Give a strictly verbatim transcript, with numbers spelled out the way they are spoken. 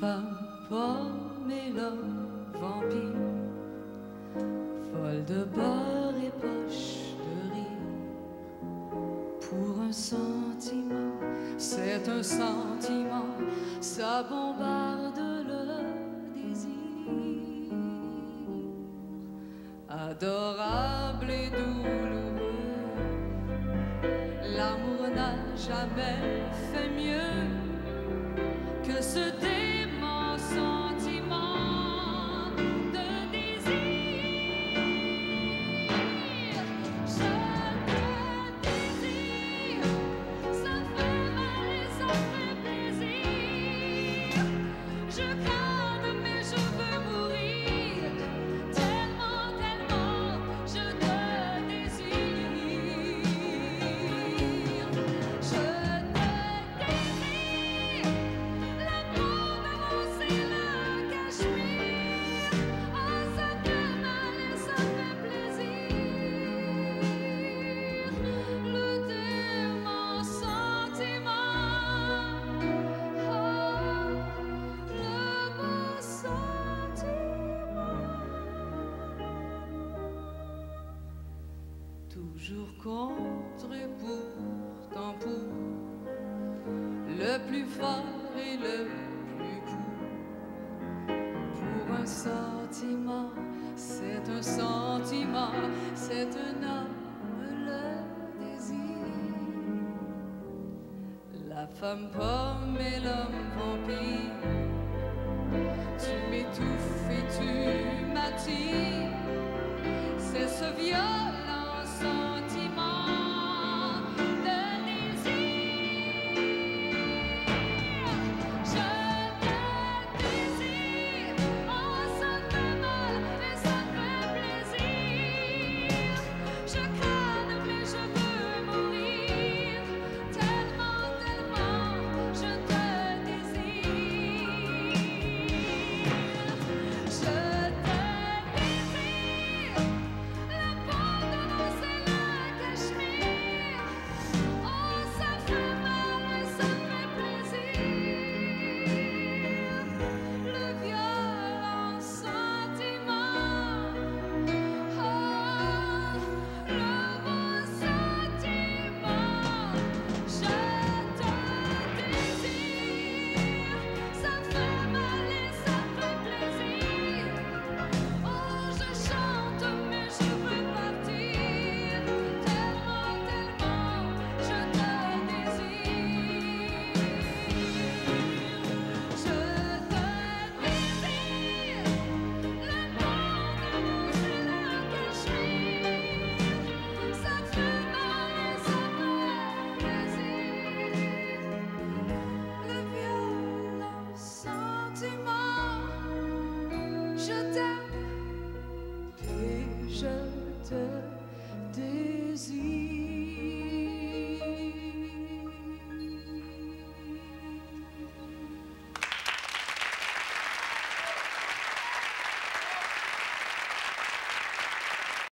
femme, pomme et l'homme vampire, folle de bord et poche de rire. Pour un sentiment, c'est un sentiment, ça bombarde le désir. Adorable et douloureux, l'amour n'a jamais fait mieux que ce désir. Toujours contre et pourtant pour, le plus fort et le plus court. Pour un sentiment, c'est un sentiment, c'est un homme le désir. La femme pomme et l'homme vampire, tu m'étouffes et tu m'attires, c'est ce viol. Sentiment.